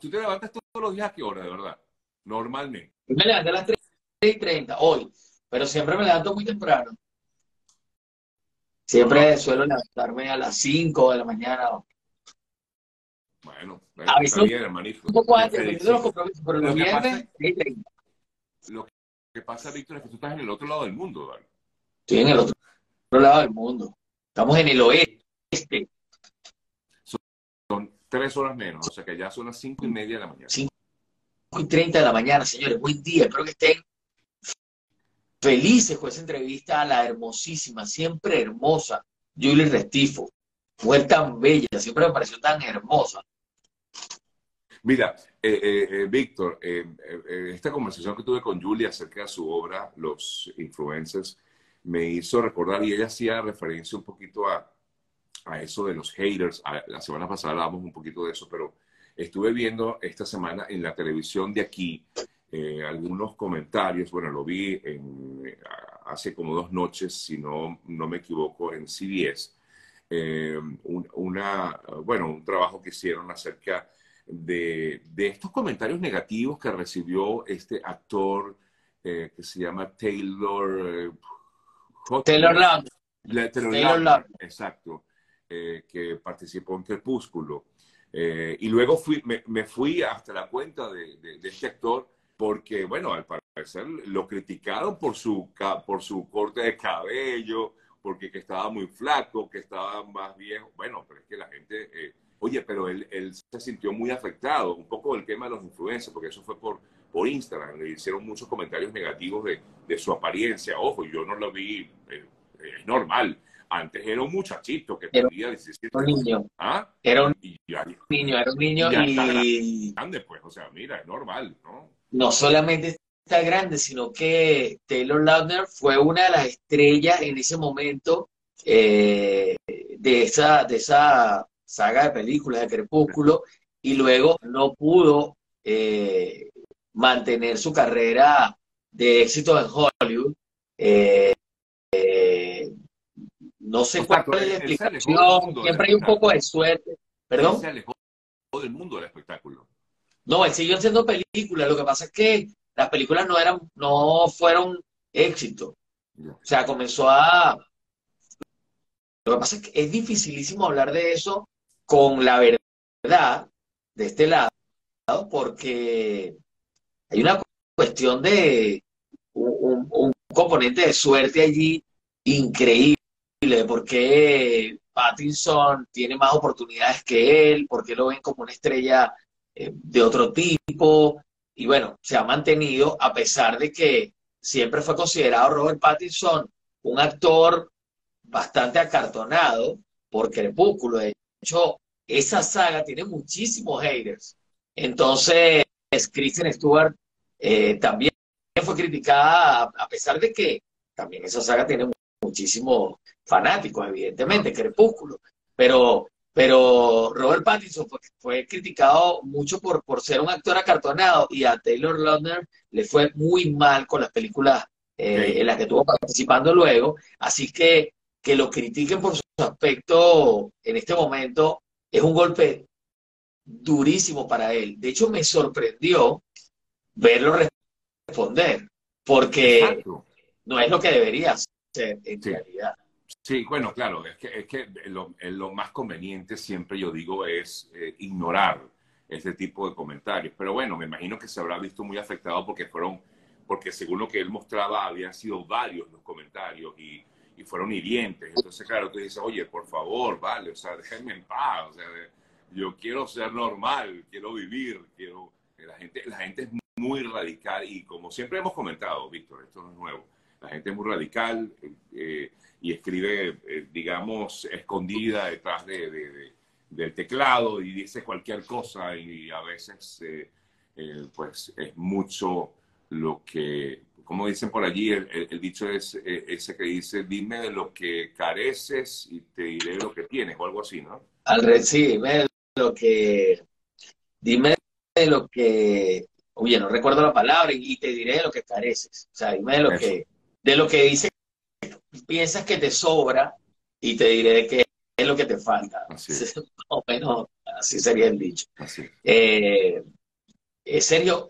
¿Tú te levantas todos los días a qué hora, de verdad? Normalmente. Me levanto a las 3:30 hoy, pero siempre me levanto muy temprano. Siempre suelo levantarme a las 5 de la mañana. Bueno, a veces está bien, hermanito. Un poco antes, dependiendo de los compromisos, pero los viernes, 3:30. Lo que pasa, Víctor, es que tú estás en el otro lado del mundo, ¿vale? Sí, en el otro lado del mundo. Estamos en el oeste. Son 3 horas menos, o sea que ya son las 5:30 de la mañana. 5:30 de la mañana, señores. Buen día. Espero que estén felices con esa entrevista a la hermosísima, siempre hermosa, Julie Restifo. Fue tan bella, siempre me pareció tan hermosa. Mira, Víctor, esta conversación que tuve con Julie acerca de su obra, Los Influencers, me hizo recordar, y ella hacía referencia un poquito a eso de los haters. La semana pasada hablábamos un poquito de eso, pero estuve viendo esta semana en la televisión de aquí algunos comentarios. Bueno, lo vi hace como 2 noches, si no me equivoco, en CBS. Un trabajo que hicieron acerca de estos comentarios negativos que recibió este actor que se llama Taylor Lautner, exacto, que participó en Crepúsculo. Y luego me fui hasta la cuenta de este actor porque, bueno, al parecer lo criticaron por su corte de cabello, porque que estaba muy flaco, que estaba más viejo. Bueno, pero es que la gente... oye, pero él se sintió muy afectado, un poco el tema de los influencers, porque eso fue por Instagram. Le hicieron muchos comentarios negativos de su apariencia. Ojo, yo no lo vi... es normal. Antes era un muchachito que tenía 17 años. Era un niño. Y grande, pues. O sea, mira, es normal, ¿no? No solamente está grande, sino que Taylor Lautner fue una de las estrellas en ese momento de esa saga de películas de Crepúsculo, y luego no pudo mantener su carrera de éxito en Hollywood. No sé cuál es la explicación, siempre hay un poco de suerte. ¿Perdón? Él se alejó del mundo del espectáculo. No, él siguió haciendo películas, lo que pasa es que las películas no fueron éxito. O sea, lo que pasa es que es dificilísimo hablar de eso con la verdad de este lado, porque hay una cuestión de un componente de suerte allí increíble. Porque Pattinson tiene más oportunidades que él, porque lo ven como una estrella de otro tipo, y bueno, se ha mantenido a pesar de que siempre fue considerado Robert Pattinson un actor bastante acartonado por Crepúsculo. De hecho, esa saga tiene muchísimos haters. Entonces, Kristen Stewart también fue criticada, a pesar de que también esa saga tiene muchísimos fanáticos, evidentemente, Crepúsculo. Pero Robert Pattinson fue criticado mucho por ser un actor acartonado, y a Taylor Lautner le fue muy mal con las películas en las que estuvo participando luego. Así que lo critiquen por su aspecto en este momento es un golpe durísimo para él. De hecho, me sorprendió verlo responder, porque exacto, no es lo que debería hacer. En realidad. Sí, bueno, claro, es que lo más conveniente, siempre yo digo, es ignorar este tipo de comentarios. Pero bueno, me imagino que se habrá visto muy afectado porque según lo que él mostraba, habían sido varios los comentarios y fueron hirientes. Entonces, claro, tú dices, oye, por favor, vale, o sea, déjenme en paz, o sea, yo quiero ser normal, quiero vivir, quiero... La gente es muy radical, y como siempre hemos comentado, Víctor, esto no es nuevo. La gente es muy radical y escribe, digamos, escondida detrás del teclado, y dice cualquier cosa, y a veces, pues, es mucho lo que, como dicen por allí, el dicho es ese que dice, dime de lo que careces y te diré lo que tienes, o algo así, ¿no? Sí, dime de lo que, oye, no recuerdo la palabra, y te diré de lo que careces, o sea, dime de lo que... De lo que dices, piensas que te sobra, y te diré que es lo que te falta. Así, no, así sería el dicho. Así. Sergio,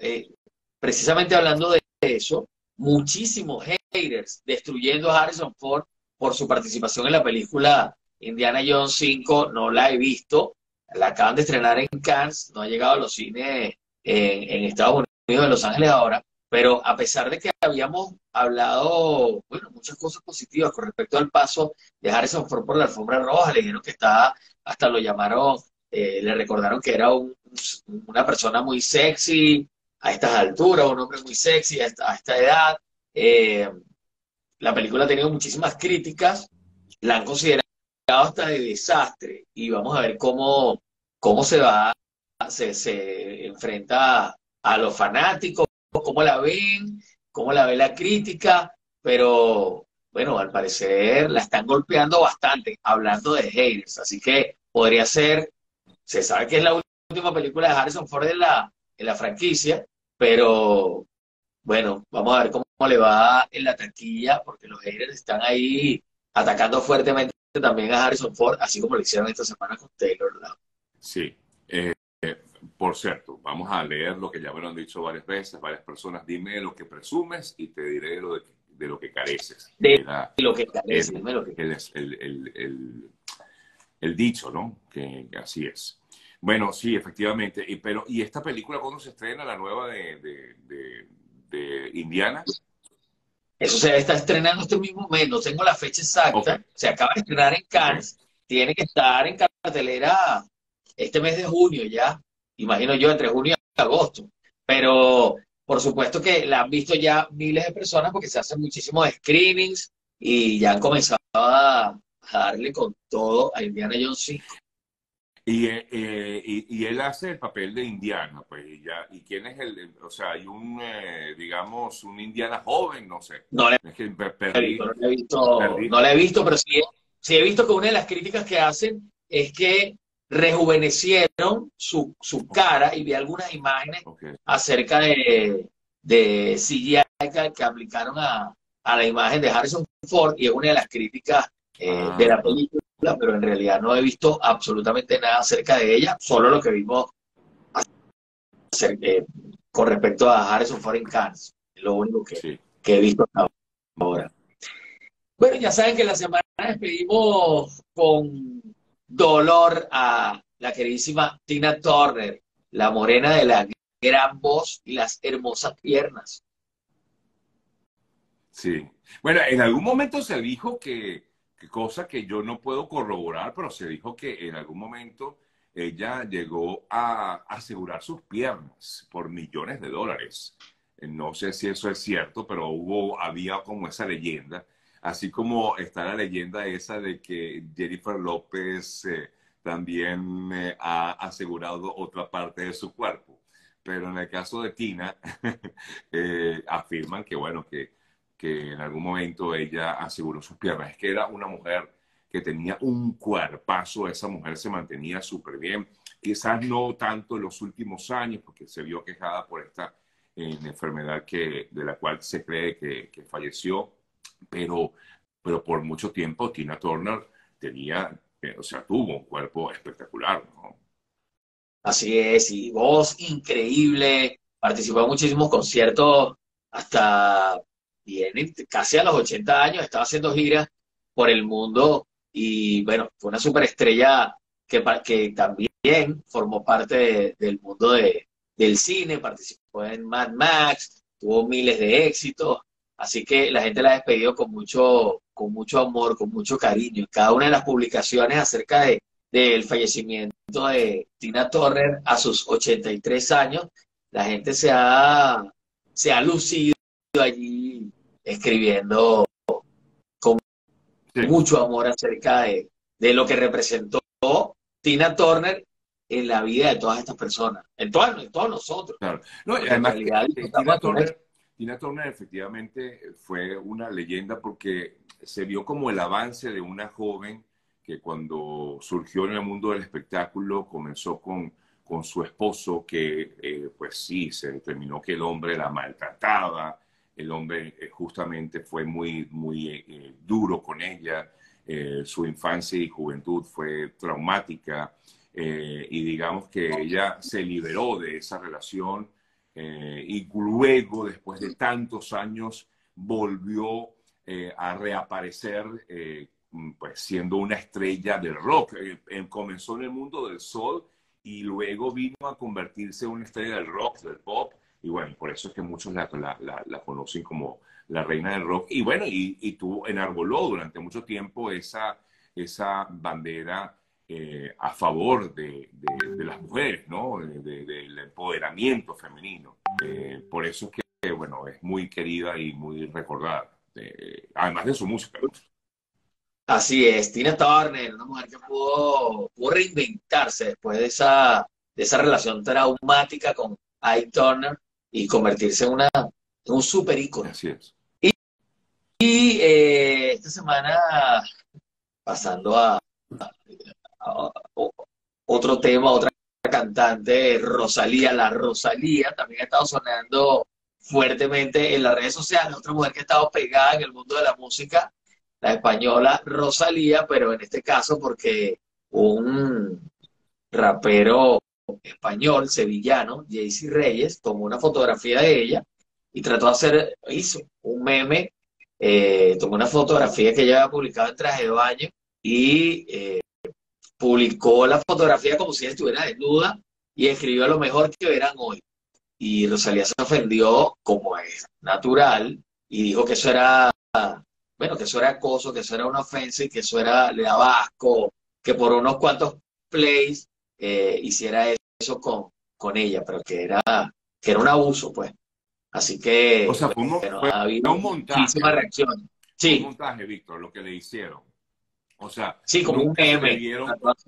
precisamente hablando de eso, muchísimos haters destruyendo a Harrison Ford por su participación en la película Indiana Jones 5, no la he visto, la acaban de estrenar en Cannes, no ha llegado a los cines en Estados Unidos, en Los Ángeles ahora, pero a pesar de que habíamos hablado, bueno, muchas cosas positivas con respecto al paso de Harrison Ford por la alfombra roja, le dijeron que está, hasta lo llamaron, le recordaron que era una persona muy sexy a estas alturas, un hombre muy sexy a esta edad. La película ha tenido muchísimas críticas, la han considerado hasta de desastre, y vamos a ver cómo se enfrenta a los fanáticos, cómo la ve la crítica, pero bueno, al parecer la están golpeando bastante, hablando de haters, así que podría ser, se sabe que es la última película de Harrison Ford en la franquicia, pero bueno, vamos a ver cómo le va en la taquilla, porque los haters están ahí atacando fuertemente también a Harrison Ford, así como lo hicieron esta semana con Taylor Lautner. Sí, por cierto, vamos a leer lo que ya me lo han dicho varias veces, varias personas. Dime lo que presumes y te diré de lo que careces. El dicho, ¿no? Que así es. Bueno, sí, efectivamente. ¿Y esta película cuándo se estrena, la nueva de Indiana? Eso se está estrenando este mismo mes, no tengo la fecha exacta, okay. Se acaba de estrenar en Cannes, okay. Tiene que estar en cartelera este mes de junio ya, imagino yo, entre junio y agosto, pero por supuesto que la han visto ya miles de personas porque se hacen muchísimos screenings y ya han comenzado a darle con todo a Indiana Jones 5. Y él hace el papel de Indiana, pues, y ya, ¿y quién es el, o sea, hay un, digamos, un Indiana joven, no sé? No la he visto, pero sí he visto que una de las críticas que hacen es que rejuvenecieron su cara, y vi algunas imágenes, okay, acerca de CGI que aplicaron a la imagen de Harrison Ford, y es una de las críticas de la película. Pero en realidad no he visto absolutamente nada acerca de ella, solo lo que vimos con respecto a Harrison Ford en Cannes, lo único que he visto hasta ahora. Bueno, ya saben que la semana despedimos con dolor a la queridísima Tina Turner, la morena de la gran voz y las hermosas piernas. Sí, bueno, en algún momento se dijo que, cosa que yo no puedo corroborar, pero se dijo que en algún momento ella llegó a asegurar sus piernas por millones de dólares. No sé si eso es cierto, pero había como esa leyenda, así como está la leyenda esa de que Jennifer López también ha asegurado otra parte de su cuerpo. Pero en el caso de Tina, afirman que, bueno, que en algún momento ella aseguró sus piernas. Es que era una mujer que tenía un cuerpazo, esa mujer se mantenía súper bien, quizás no tanto en los últimos años, porque se vio quejada por esta enfermedad de la cual se cree que falleció, pero por mucho tiempo Tina Turner tuvo un cuerpo espectacular, ¿no? Así es, y voz increíble, participó en muchísimos conciertos hasta... casi a los 80 años, estaba haciendo giras por el mundo y, bueno, fue una superestrella que también formó parte del mundo del cine, participó en Mad Max, tuvo miles de éxitos, así que la gente la ha despedido con mucho amor, con mucho cariño. Cada una de las publicaciones acerca del fallecimiento de Tina Turner a sus 83 años, la gente se ha lucido allí escribiendo con mucho amor acerca de lo que representó Tina Turner en la vida de todas estas personas, en todos nosotros. Claro. No, además, Tina Turner efectivamente fue una leyenda porque se vio como el avance de una joven que cuando surgió en el mundo del espectáculo comenzó con su esposo que, pues sí, se determinó que el hombre la maltrataba. El hombre justamente fue muy duro con ella, su infancia y juventud fue traumática y digamos que ella se liberó de esa relación y luego, después de tantos años, volvió a reaparecer pues siendo una estrella del rock. Comenzó en el mundo del soul y luego vino a convertirse en una estrella del rock, del pop. Y bueno, por eso es que muchos la conocen como la reina del rock. Y bueno, y tú enarboló durante mucho tiempo esa bandera a favor de las mujeres, ¿no? Del empoderamiento femenino. Por eso es que, bueno, es muy querida y muy recordada, además de su música. Así es, Tina Turner, una mujer que pudo reinventarse después de esa relación traumática con Ike Turner y convertirse en un super ícono. Así es. Y esta semana, pasando a otro tema, otra cantante, Rosalía. La Rosalía también ha estado sonando fuertemente en las redes sociales. Otra mujer que ha estado pegada en el mundo de la música, la española Rosalía, pero en este caso porque un rapero español, sevillano, J. C. Reyes, tomó una fotografía de ella y hizo un meme, tomó una fotografía que ella había publicado en traje de baño y publicó la fotografía como si ella estuviera desnuda y escribió lo mejor que verán hoy. Y Rosalía se ofendió, como es natural, y dijo que eso era, bueno, que eso era acoso, que eso era una ofensa y que eso era, le daba asco, que por unos cuantos plays hiciera eso con ella, pero que era un abuso, pues. Así que, o sea, pues, fue un montaje. Muchísima reacción. Sí. Un montaje, Víctor, lo que le hicieron. O sea, sí, como un meme.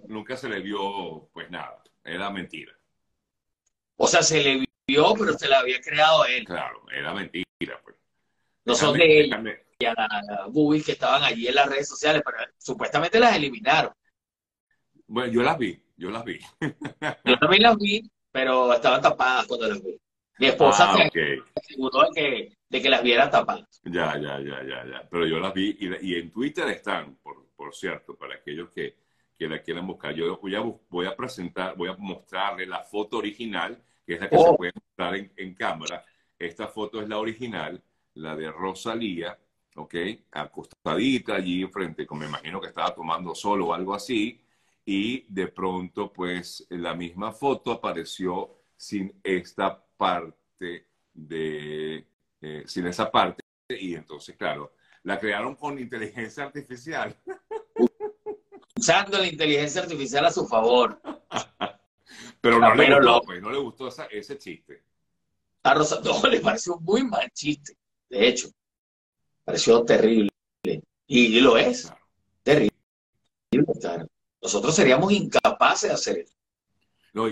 Nunca se le vio, pues nada, era mentira. O sea, se le vio, pero se la había creado él. Claro, era mentira, pues. No son de ella, y a las boobies que estaban allí en las redes sociales, pero supuestamente las eliminaron. Bueno, yo las vi. Yo las vi. Yo también las vi, pero estaban tapadas cuando las vi. Mi esposa se aseguró de que las viera tapadas. Ya. Pero yo las vi y en Twitter están, por cierto, para aquellos que la quieran buscar. Yo voy a mostrarle la foto original, que es la que se puede mostrar en cámara. Esta foto es la original, la de Rosalía, ¿ok? Acostadita allí enfrente, como me imagino que estaba tomando sol o algo así. Y de pronto, pues, la misma foto apareció sin esta parte sin esa parte. Y entonces, claro, la crearon con inteligencia artificial. Usando la inteligencia artificial a su favor. Pero no le gustó ese chiste. A Rosa, no, le pareció muy mal chiste. De hecho, pareció terrible. Y lo es. Claro. Terrible. Claro. Nosotros seríamos incapaces de hacer eso. No,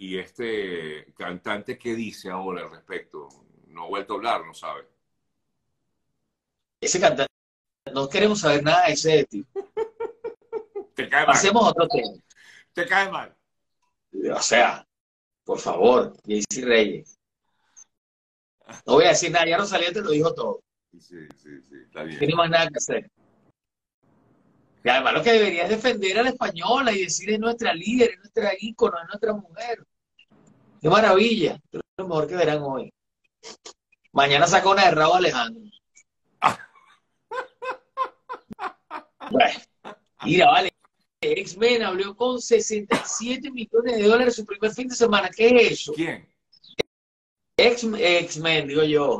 y este cantante, ¿qué dice ahora al respecto? No ha vuelto a hablar, no sabe. Ese cantante, no queremos saber nada de ese tipo. Te cae mal. Hacemos otro tema. Te cae mal. O sea, por favor, J.C. Reyes. No voy a decir nada, ya Rosalía te lo dijo todo. Sí, está bien. No tiene más nada que hacer. Y además lo que deberías defender a la española y decir es nuestra líder, es nuestra ícono, es nuestra mujer. ¡Qué maravilla! Es lo mejor que verán hoy. Mañana saca una de Raúl Alejandro. Bueno, mira, vale. X-Men habló con $67 millones su primer fin de semana. ¿Qué es eso? ¿Quién? X-Men, digo yo.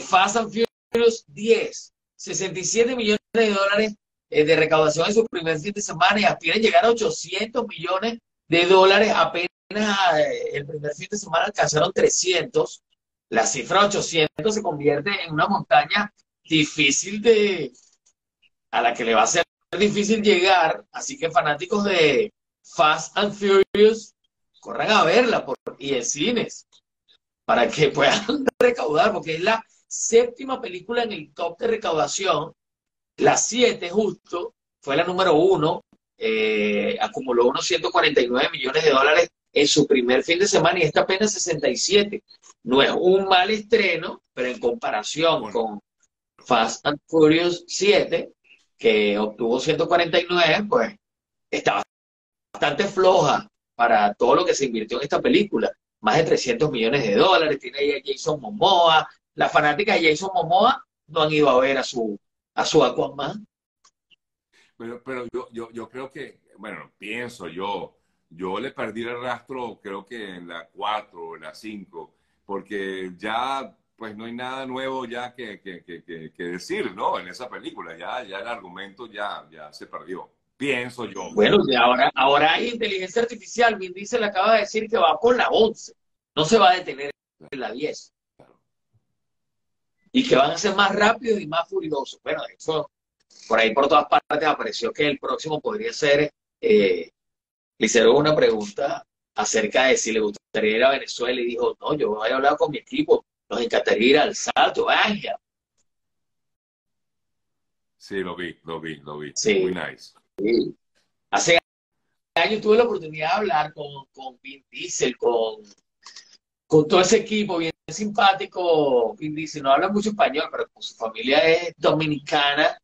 Fast and Furious 10. $67 millones de recaudación en su primer fin de semana y aspiran a llegar a $800 millones. Apenas el primer fin de semana alcanzaron 300. La cifra 800 se convierte en una montaña difícil a la que le va a ser difícil llegar. Así que fanáticos de Fast and Furious, corran a verla y en cines para que puedan recaudar, porque es la séptima película en el top de recaudación. La 7, justo, fue la número 1, acumuló unos $149 millones en su primer fin de semana y está apenas 67. No es un mal estreno, pero en comparación con Fast and Furious 7, que obtuvo 149, pues está bastante floja para todo lo que se invirtió en esta película. más de $300 millones, tiene ahí a Jason Momoa. Las fanáticas de Jason Momoa no han ido a ver a su Aquaman. Pero yo creo que, bueno, pienso yo le perdí el rastro creo que en la 4 o la 5, porque ya pues no hay nada nuevo ya que decir, ¿no? En esa película ya el argumento ya se perdió, pienso yo. Bueno, y ahora hay inteligencia artificial. Vin Diesel acaba de decir que va por la 11, no se va a detener en la 10. Claro. Y que van a ser más rápidos y más furiosos. Bueno, eso por ahí por todas partes apareció que el próximo podría ser... le hicieron una pregunta acerca de si le gustaría ir a Venezuela y dijo, no, yo he hablado con mi equipo, nos encantaría ir al Salto, vaya. Sí, lo vi. Sí. Muy nice. Sí. Hace años tuve la oportunidad de hablar con Vin Diesel, con todo ese equipo bien simpático. Vin Diesel no habla mucho español, pero como su familia es dominicana,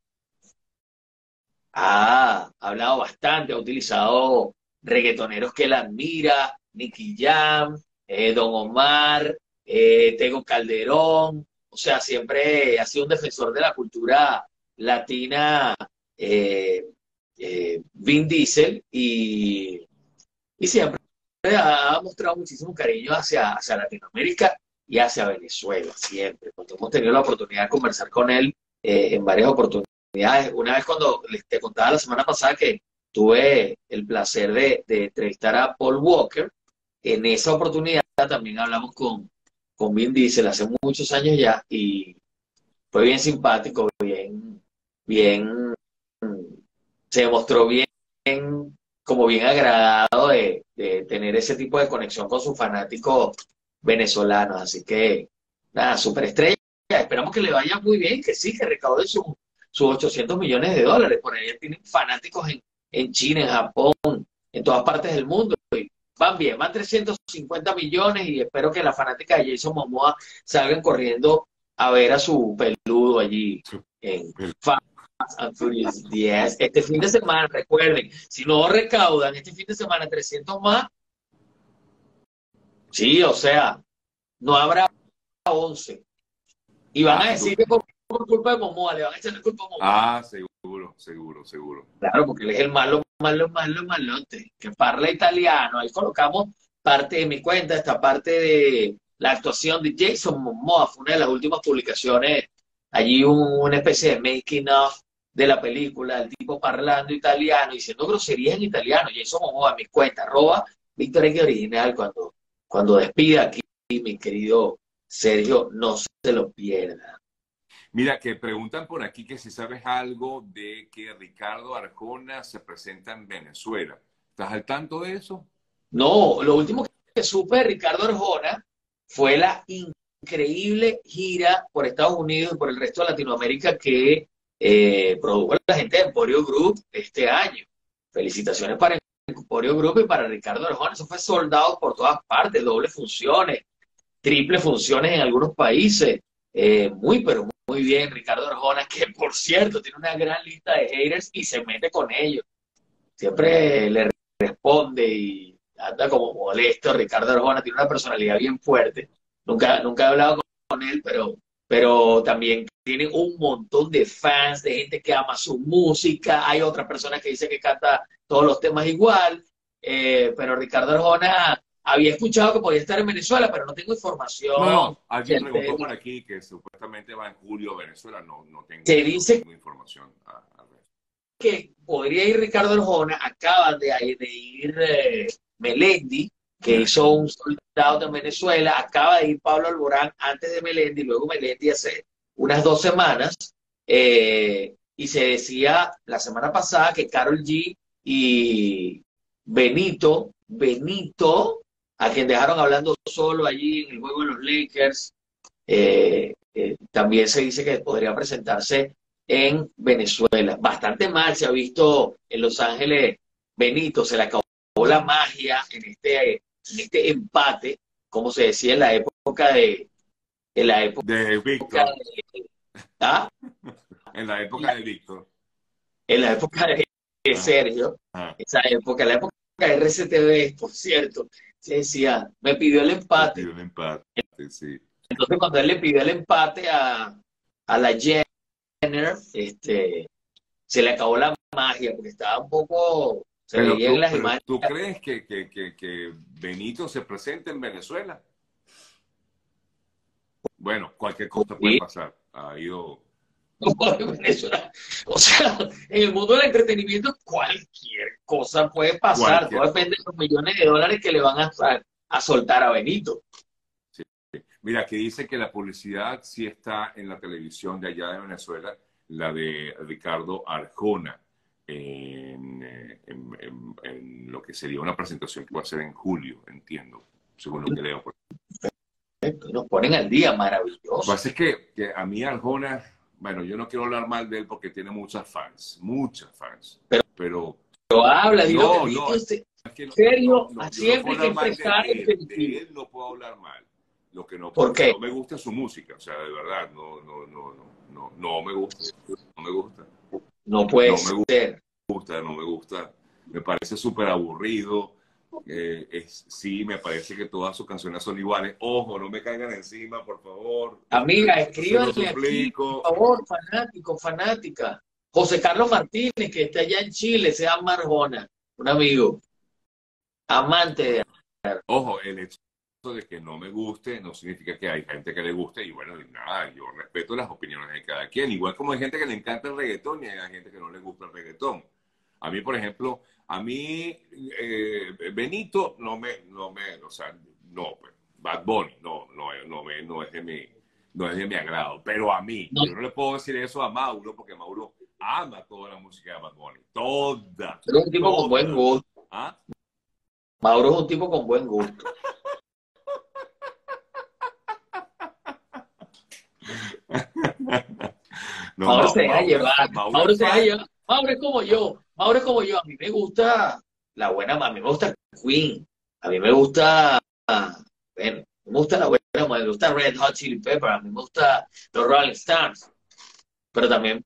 ha hablado bastante, ha utilizado reggaetoneros que él admira, Nicky Jam, Don Omar, Tego Calderón. O sea, siempre ha sido un defensor de la cultura latina, Vin Diesel, y siempre ha mostrado muchísimo cariño hacia Latinoamérica y hacia Venezuela, siempre. Cuando hemos tenido la oportunidad de conversar con él en varias oportunidades. Una vez cuando te contaba la semana pasada que tuve el placer de entrevistar a Paul Walker, en esa oportunidad también hablamos con Vin Diesel hace muchos años ya, y fue bien simpático, bien se mostró bien como bien agradado de tener ese tipo de conexión con sus fanáticos venezolanos. Así que nada, superestrella, esperamos que le vaya muy bien, que sí, que recaude sus $800 millones. Por ahí tienen fanáticos en China, en Japón, en todas partes del mundo. Y van bien, van 350 millones y espero que las fanáticas de Jason Momoa salgan corriendo a ver a su peludo allí en Fast and Furious 10. Este fin de semana, recuerden, si no recaudan este fin de semana 300 más, sí, o sea, no habrá 11. Y van a decir que por culpa de Momoa, le van a echar la culpa a Momoa. Ah, seguro. Claro, porque él es el malote, que parla italiano. Ahí colocamos parte de mi cuenta, esta parte de la actuación de Jason Momoa, fue una de las últimas publicaciones, allí una especie de making of de la película, el tipo parlando italiano, diciendo groserías en italiano. Jason Momoa, mi cuenta, @VictorXOriginal, cuando despida aquí, mi querido Sergio, no se lo pierda. Mira, que preguntan por aquí que si sabes algo de que Ricardo Arjona se presenta en Venezuela. ¿Estás al tanto de eso? No, lo último que supe de Ricardo Arjona fue la increíble gira por Estados Unidos y por el resto de Latinoamérica que produjo la gente de Emporio Group este año. Felicitaciones para Emporio Group y para Ricardo Arjona. Eso fue soldado por todas partes, dobles funciones, triples funciones en algunos países. Muy bien, Ricardo Arjona, que por cierto tiene una gran lista de haters y se mete con ellos. Siempre le responde y anda como molesto. Ricardo Arjona tiene una personalidad bien fuerte. Nunca he hablado con él, pero también tiene un montón de fans, de gente que ama su música. Hay otras personas que dicen que canta todos los temas igual. Pero Ricardo Arjona... Había escuchado que podía estar en Venezuela, pero no tengo información. No, alguien preguntó por aquí que supuestamente va en julio a Venezuela. No tengo información. Que podría ir Ricardo Arjona. Acaba de ir Melendi, que hizo un soldado en Venezuela. Acaba de ir Pablo Alborán antes de Melendi. Luego Melendi hace unas 2 semanas. Y se decía la semana pasada que Karol G y Benito, a quien dejaron hablando solo allí en el juego de los Lakers, también se dice que podría presentarse en Venezuela. Bastante mal se ha visto en Los Ángeles Benito, se le acabó la magia en este empate, como se decía en la época de Víctor. En la época de Víctor. En la época de Sergio. Esa época, la época RCTV, por cierto, se decía, me pidió el empate. Me pidió el empate, sí. Entonces cuando él le pidió el empate a la Jenner, se le acabó la magia, porque estaba un poco... Se veía en las imágenes. ¿Tú crees que Benito se presente en Venezuela? Bueno, cualquier cosa puede pasar. Ha ido... Venezuela. O sea, en el mundo del entretenimiento cualquier cosa puede pasar. Todo depende de los $millones que le van a soltar a Benito. Sí. Mira, que dice que la publicidad sí está en la televisión de allá de Venezuela, la de Ricardo Arjona, en lo que sería una presentación que va a ser en julio, entiendo, según lo que leo. Perfecto, nos ponen al día, maravilloso. Lo que pasa es que a mí Arjona... Bueno, yo no quiero hablar mal de él porque tiene muchas fans, Pero habla, digo, en serio, siempre hay que expresar el sentido. De él no puedo hablar mal. Lo que no puedo, ¿por qué? No me gusta su música, o sea, de verdad, no me gusta. No me gusta. No puede ser. No me gusta. Me parece súper aburrido. Sí, me parece que todas sus canciones son iguales. Ojo, no me caigan encima, por favor. Amiga, escríbanle aquí, por favor, fanático, fanática. José Carlos Martínez, que está allá en Chile, se llama Arjona, un amigo, amante de Arjona. Ojo, el hecho de que no me guste no significa que hay gente que le guste, y bueno, nada, yo respeto las opiniones de cada quien, igual como hay gente que le encanta el reggaetón y hay gente que no le gusta el reggaetón. A mí, por ejemplo, Benito no, Bad Bunny no es de mi agrado, pero a mí, no. Yo no le puedo decir eso a Mauro, porque Mauro ama toda la música de Bad Bunny, toda. Pero es un tipo con buen gusto. ¿Ah? Mauro es un tipo con buen gusto. Mauro se deja llevar, Mauro se deja llevar. Mauro es como yo, a mí me gusta la buena, a mí me gusta Queen, a mí me gusta, la buena, me gusta Red Hot Chili Peppers, a mí me gusta los Rolling Stones, pero también...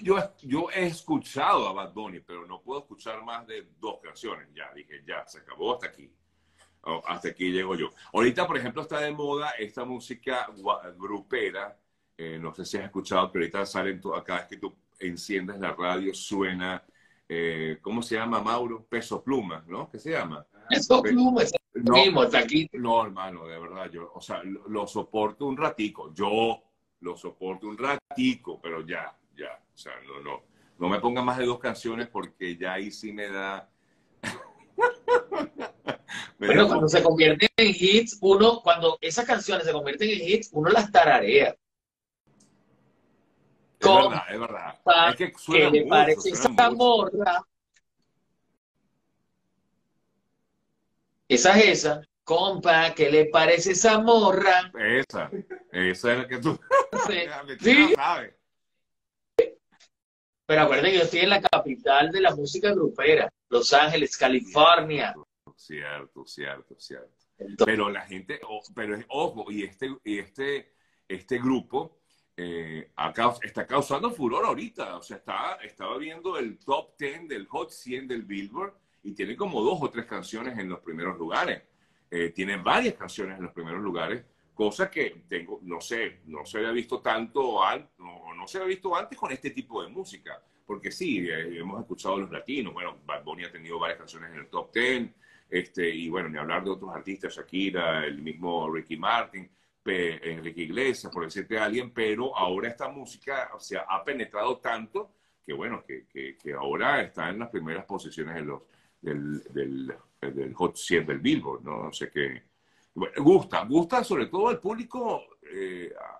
Yo he escuchado a Bad Bunny, pero no puedo escuchar más de 2 canciones, ya dije, ya, se acabó, hasta aquí. Oh, hasta aquí llego yo. Ahorita, por ejemplo, está de moda esta música grupera, no sé si has escuchado, pero ahorita salen cada vez que tú enciendes la radio, suena, ¿cómo se llama, Mauro? Peso Pluma, ¿no? ¿Qué se llama? Peso Pluma, es el mismo, está aquí. No, hermano, de verdad, yo, o sea, lo soporto un ratico, pero ya, o sea, no me pongan más de 2 canciones porque ya ahí sí me da... Pero cuando se convierten en hits, cuando esas canciones se convierten en hits, uno las tararea. Es verdad. Es que suena mucho, le parece esa morra. Esa es esa. Compa, ¿qué le parece esa morra? Esa es la que tú... ¿Sí? Sabes. Pero acuérdense que yo estoy en la capital de la música grupera. Los Ángeles, California. Cierto. Entonces, pero la gente... Pero ojo, y este grupo... está causando furor ahorita, o sea, estaba viendo el top 10 del Hot 100 del Billboard y tiene como 2 o 3 canciones en los primeros lugares, tiene varias canciones en los primeros lugares, cosa que no se había visto tanto, no se había visto antes con este tipo de música, porque sí, hemos escuchado a los latinos, bueno, Bad Bunny ha tenido varias canciones en el top 10, y bueno, ni hablar de otros artistas, Shakira, el mismo Ricky Martin, Enrique Iglesias, por decirte a alguien, pero ahora esta música, o sea, ha penetrado tanto que, bueno, que ahora está en las primeras posiciones del Hot 100 del Billboard, ¿no? O sea que, bueno, gusta sobre todo al público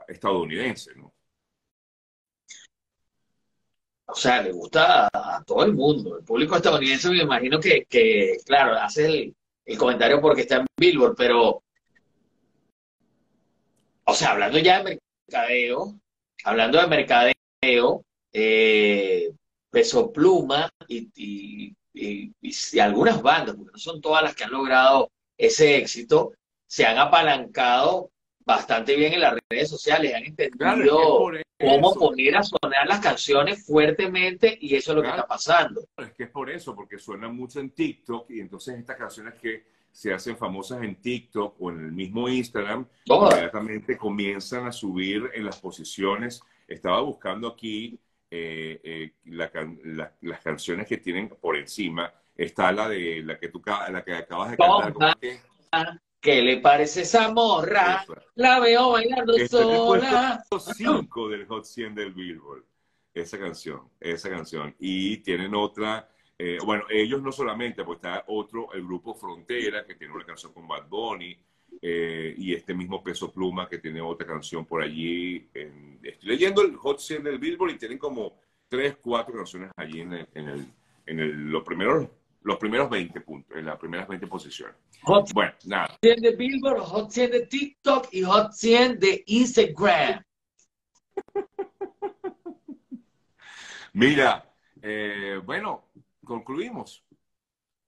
estadounidense, ¿no? O sea, le gusta a todo el mundo. El público estadounidense, me imagino que claro, hace el comentario porque está en Billboard, pero... O sea, hablando ya de mercadeo, Peso Pluma y algunas bandas, porque no son todas las que han logrado ese éxito, se han apalancado bastante bien en las redes sociales, han entendido cómo poner a sonar las canciones fuertemente y eso es lo que está pasando. Es que es por eso, porque suena mucho en TikTok y entonces estas canciones que se hacen famosas en TikTok o en el mismo Instagram, inmediatamente comienzan a subir en las posiciones. Estaba buscando aquí las canciones que tienen por encima. Está la de la que acabas de cantar. ¿Qué le parece esa morra? Esa. La veo bailando sola. Este es el 5 del Hot 100 del Billboard. Esa canción. Y tienen otra. Bueno, ellos no solamente, pues está otro, el grupo Frontera, que tiene una canción con Bad Bunny, y este mismo Peso Pluma, que tiene otra canción por allí. Estoy leyendo el Hot 100 del Billboard y tienen como 3 o 4 canciones allí en los primeros 20 puntos, en las primeras 20 posiciones. Hot 100, bueno, nada. De Billboard, Hot 100 de TikTok y Hot 100 de Instagram. Mira, bueno, concluimos.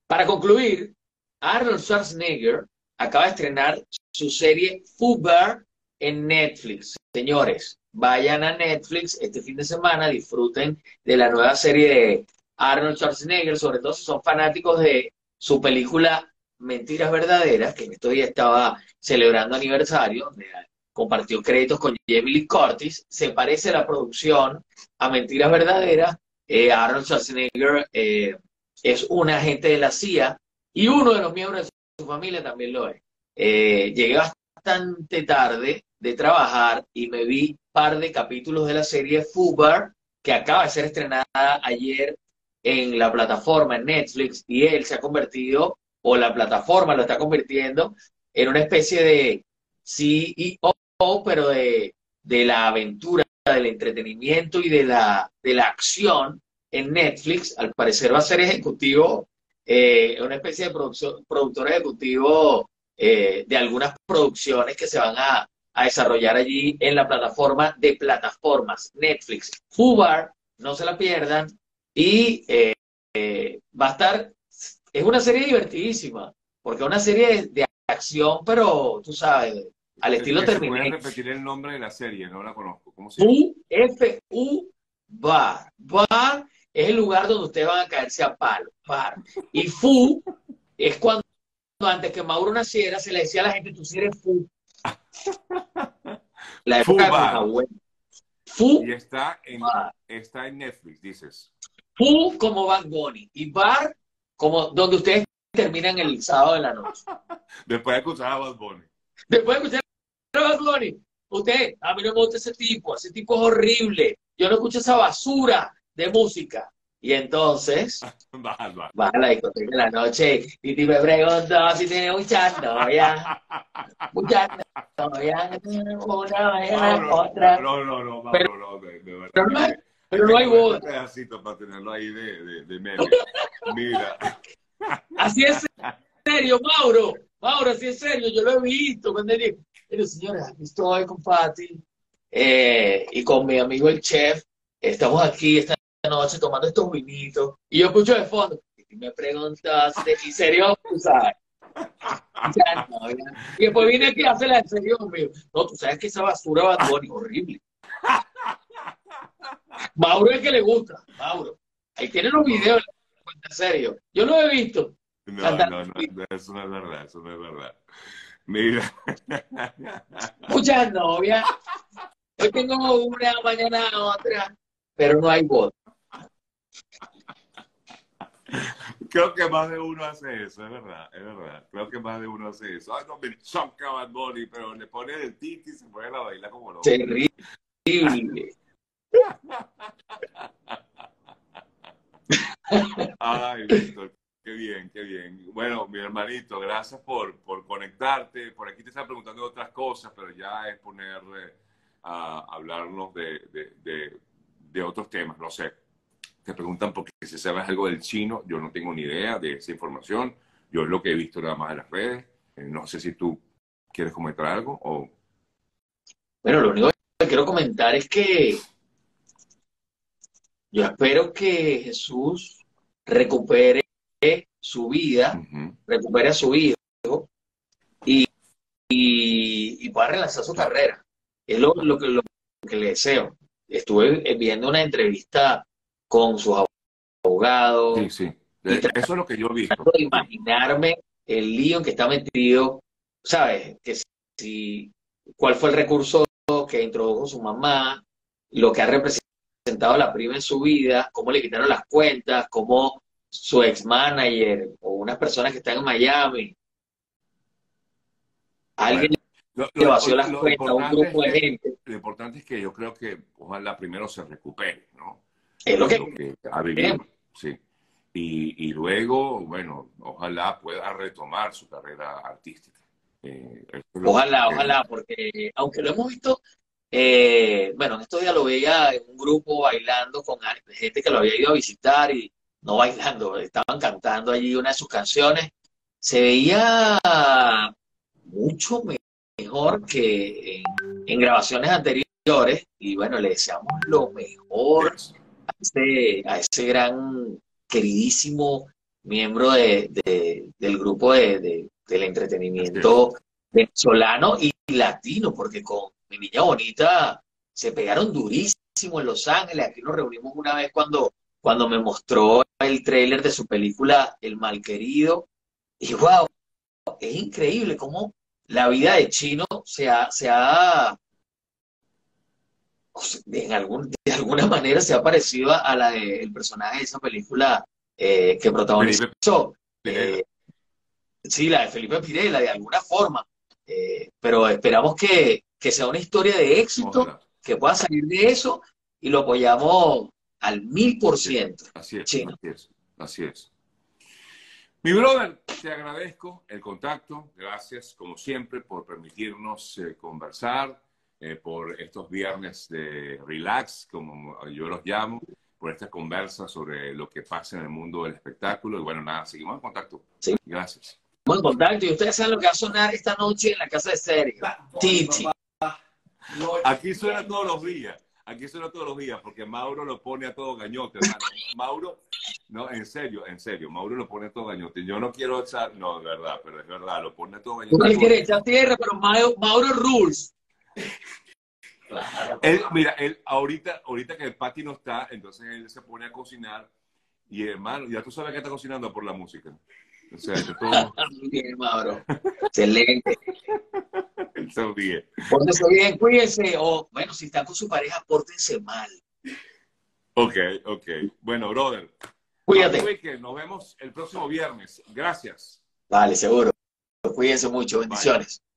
Para concluir, Arnold Schwarzenegger acaba de estrenar su serie FUBAR en Netflix. Señores, vayan a Netflix este fin de semana, disfruten de la nueva serie de Arnold Schwarzenegger, sobre todo si son fanáticos de su película Mentiras Verdaderas, que en estos días estaba celebrando aniversario, donde compartió créditos con Jamie Lee Curtis. Se parece la producción a Mentiras Verdaderas. Arnold Schwarzenegger es un agente de la CIA y uno de los miembros de su familia también lo es. Llegué bastante tarde de trabajar y me vi un par de capítulos de la serie FUBAR, que acaba de ser estrenada ayer en la plataforma, en Netflix, y él se ha convertido, o la plataforma lo está convirtiendo, en una especie de CEO, pero de la aventura, del entretenimiento y de la acción en Netflix. Al parecer va a ser ejecutivo, una especie de productor ejecutivo de algunas producciones que se van a desarrollar allí en la plataforma de plataformas Netflix. FUBAR, no se la pierdan, y va a estar, es una serie divertidísima, porque es una serie de acción, pero tú sabes, al estilo Terminator. ¿Pueden repetir el nombre de la serie? No la conozco. ¿Cómo se llama? F-U-Bar. Bar es el lugar donde ustedes van a caerse a palo. Bar. Y Fu es cuando antes que Mauro naciera se le decía a la gente, tú sí eres Fu. La época de mis abuelos. Fu. Y está en Netflix, dices. Fu como Bad Bunny. Y Bar como donde ustedes terminan el sábado de la noche. Después de escuchar a Bad Bunny. Después de escuchar a Bad Bunny, usted, a mí no me gusta ese tipo es horrible, yo no escucho esa basura de música. Y entonces, va a la discoteca de la noche y te me pregunto si tiene muchas novias, una mañana, otra. No, pero no hay voz. Un pedacito para tenerlo ahí de meme. Mira. Así es, en serio, Mauro. Mauro, sí, en serio, yo lo he visto cuando él dijo, señora, aquí estoy con Patty y con mi amigo el chef, estamos aquí esta noche tomando estos vinitos, y yo escucho de fondo, y me preguntaste, ¿y serio? ¿Tú sabes? Ya, no, ya. Y después viene aquí a hacer la de serio, amigo. No, tú sabes que esa basura va a ser horrible. Mauro es el que le gusta, Mauro. Ahí tiene los videos, en serio. Yo lo he visto. No, eso no es verdad, Mira. Muchas novias. Hoy tengo una, mañana otra, pero no hay voz. Creo que más de uno hace eso, es verdad. Creo que más de uno hace eso. Ay, no me choca Bad Bunny, pero le pone el tiki y se pone a bailar como loco. Terrible. Ay, Víctor. Qué bien. Bueno, mi hermanito, gracias por conectarte. Por aquí te están preguntando otras cosas, pero ya es poner a hablarnos de otros temas. No sé, te preguntan porque si sabes algo del chino, yo no tengo ni idea de esa información. Yo es lo que he visto nada más en las redes. No sé si tú quieres comentar algo o... Bueno, lo único que quiero comentar es que yo espero que Jesús recupere su vida, recupere a su hijo y pueda relanzar su carrera. Es lo que le deseo. Estuve viendo una entrevista con sus abogados. Sí. Eso es lo que yo he visto. Tratando de imaginarme el lío en que está metido, ¿sabes? Que si, ¿cuál fue el recurso que introdujo su mamá? Lo que ha representado la prima en su vida, cómo le quitaron las cuentas, cómo su ex-manager o unas personas que están en Miami, alguien le vació las cuentas a un grupo de gente. Lo importante es que yo creo que ojalá primero se recupere, ¿no? Es lo que ha vivido, sí. Y luego, bueno, ojalá pueda retomar su carrera artística. Ojalá, porque aunque lo hemos visto, bueno, en estos días lo veía en un grupo bailando con gente que lo había ido a visitar y no bailando, estaban cantando allí una de sus canciones. Se veía mucho mejor que en grabaciones anteriores y bueno, le deseamos lo mejor a ese gran queridísimo miembro del grupo del entretenimiento venezolano y latino, porque con Mi Niña Bonita se pegaron durísimo en Los Ángeles. Aquí nos reunimos una vez cuando me mostró el tráiler de su película El Malquerido y wow, es increíble cómo la vida de Chino de alguna manera se ha parecido a la del personaje de esa película que protagonizó. Sí, la de Felipe Pirela, de alguna forma. Pero esperamos que sea una historia de éxito, ojalá, que pueda salir de eso, y lo apoyamos al 1000%. Así es. Mi brother, te agradezco el contacto. Gracias, como siempre, por permitirnos conversar, por estos viernes de relax, como yo los llamo, por esta conversa sobre lo que pasa en el mundo del espectáculo. Y bueno, nada, seguimos en contacto. Sí. Gracias. Buen contacto, y ustedes saben lo que va a sonar esta noche en la casa de Sergio. Titi. Aquí suena todos los días. Aquí suena todos los días, porque Mauro lo pone a todo gañote, hermano. Mauro, no, en serio, Mauro lo pone a todo gañote. Yo no quiero echar, no, de verdad, pero es verdad, lo pone a todo gañote. No le quiere echar tierra, pero Mauro rules. Él, ahorita que el Pati no está, entonces él se pone a cocinar, y hermano, ya tú sabes que está cocinando por la música. O sea, que todo... Muy bien, Mauro. Excelente. Pórtense bien, cuídense. O, bueno, si están con su pareja, pórtense mal. Ok. Bueno, brother. Cuídate. Nos vemos el próximo viernes. Gracias. Vale, seguro. Cuídense mucho. Bendiciones. Bye.